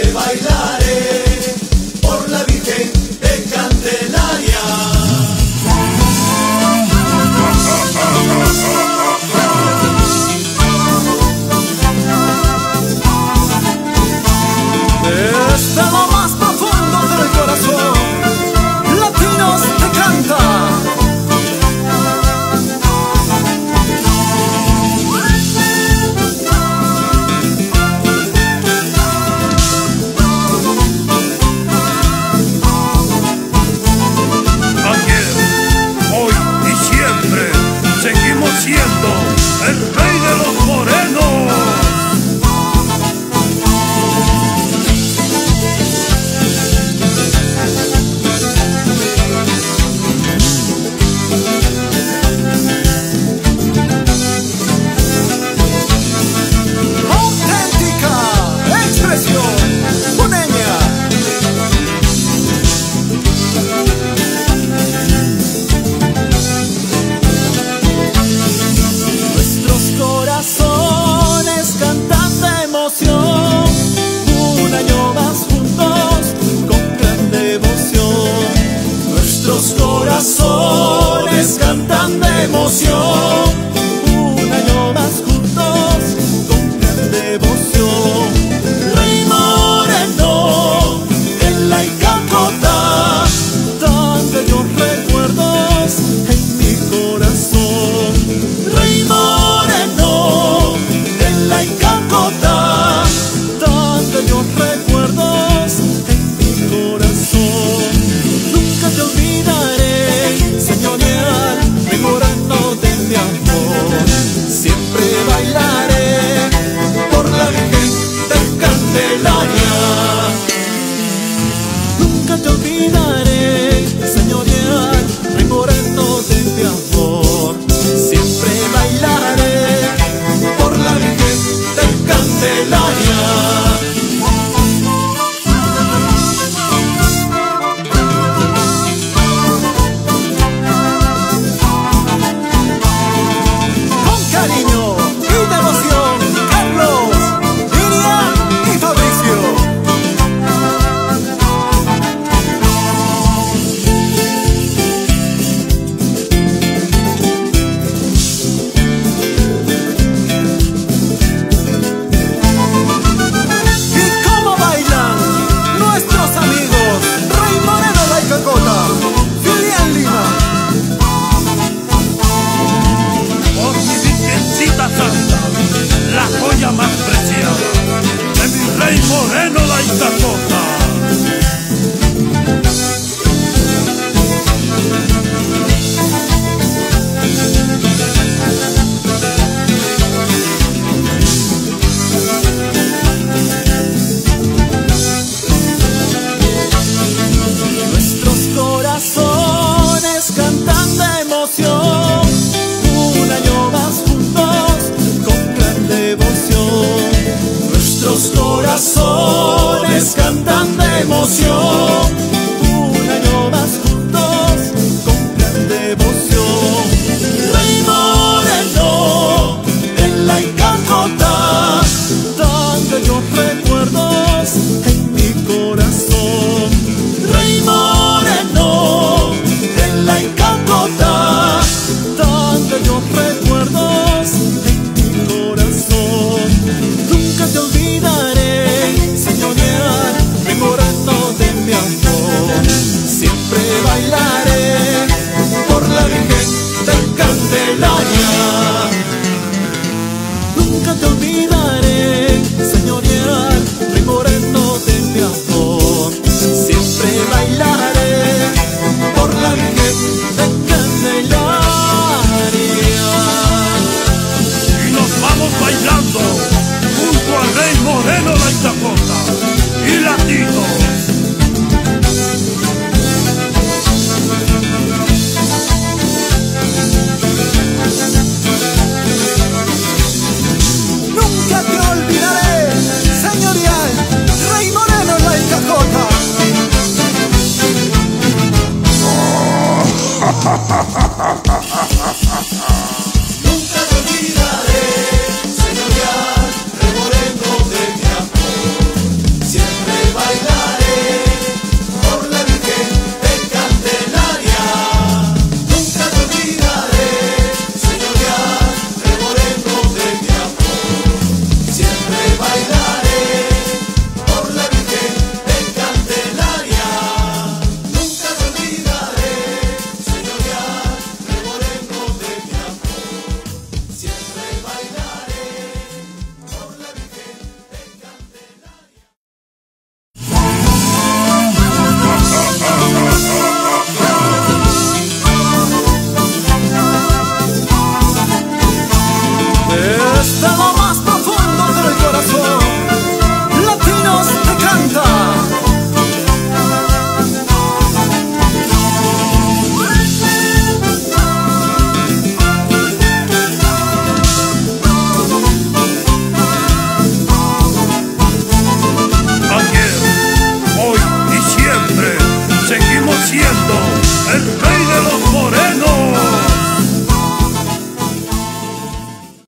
te bailaré por la Virgen de Candelaria. Desde lo más profundo del corazón, latinos te canta. El rey de los morenos. Auténtica expresión puneña. Un año más juntos con gran devoción. Nuestros corazones cantan de emoción. Un año más juntos con gran devoción. Rey Moreno en Laykakota, tan bellos recuerdos en mi corazón. Rey Moreno en Laykakota, bellos recuerdos en mi corazón. Nunca te olvidaré, señorial, memorando de mi amor. Siempre bailaré por la Virgen de Candelaria. Nunca te olvidaré, señorial, memorando de mi amor. Siempre bailaré por la Virgen de Candelaria. Rey Moreno Laykakota. Nuestros corazones cantan de emoción. Un año más juntos con gran devoción. Nuestros corazones Esta noche